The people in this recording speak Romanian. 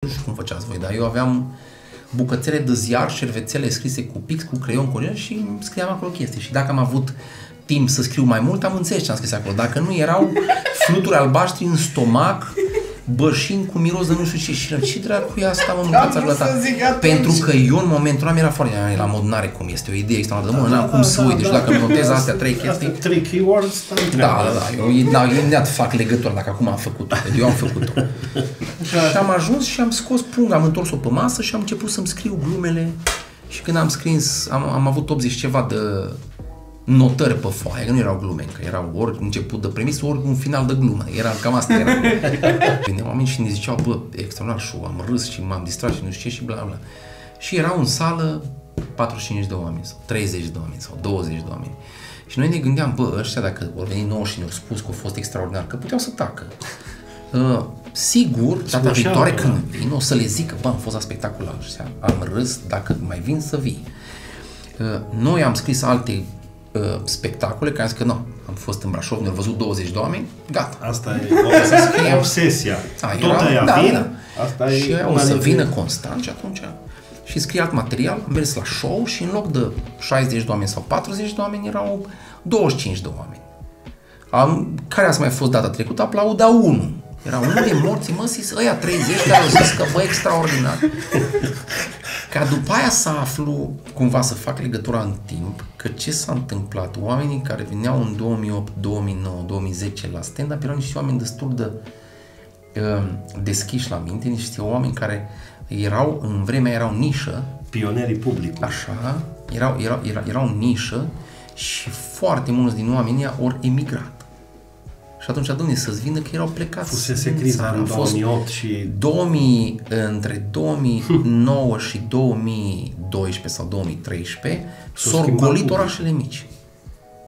Nu știu cum făceați voi, dar eu aveam bucățele de ziar, șervețele scrise cu pix, cu creion, cu rând și scriam acolo chestii. Și dacă am avut timp să scriu mai mult, am înțeles ce am scris acolo. Dacă nu, erau fluturi albaștri în stomac, bășini cu miros de nu știu ce. Și ce dracu e asta, mă, mâncați așa ta? Pentru că eu, în momentul ăla, mi-era foarte... la mod, n-are cum, este o idee extraordinară, mă, n-am cum să uite. Și dacă notez astea trei chestii... Trei keywords... Da, eu ne-a fac legătură, dacă acum am făcut-o. Eu am făcut-o. Și am ajuns și am scos prunga, am întors-o pe masă și am început să-mi scriu glumele. Și când am scris, am avut 80 ceva de notări pe foaie, că nu erau glume, că erau ori început de premisă, ori un final de glumă. Era cam asta era. Veneau oameni și ne ziceau, bă, extraordinar, și am râs și m-am distrat și nu știu ce și bla bla. Și erau în sală 45 de oameni sau 30 de oameni sau 20 de oameni. Și noi ne gândeam, bă, ăștia dacă vor veni nouă și ne-au spus că a fost extraordinar, că puteau să tacă. Sigur, data viitoare când vin, o să le zic că, bă, am fost la spectaculul ăștia, am râs, dacă mai vin să vii. Noi am scris alte spectacole, care am zis că nu, am fost în Brașov, ne-au văzut 20 de oameni, gata. Asta e obsesia. Tot aia vin. Și o să vină constant și atunci. Și scrie alt material, am mers la show și în loc de 60 de oameni sau 40 de oameni, erau 25 de oameni. Care ați mai fost data trecută? Aplauda unul. Era unul de morți, mă, zis, ăia 30 care au zis că, bă, extraordinar. Ca după aia să aflu, cumva să fac legătura în timp, că ce s-a întâmplat. Oamenii care veneau în 2008, 2009, 2010 la stand-up erau niște oameni destul de deschiși la minte, niște oameni care erau, în vremea erau nișă. Pionerii publicului. Așa, erau nișă și foarte mulți din oamenii ori emigrat. Și atunci, dom'le, să-ți vină că erau plecați. Fusese criza în 2008 și... între 2009 și 2012 sau 2013 s-au golit orașele mici.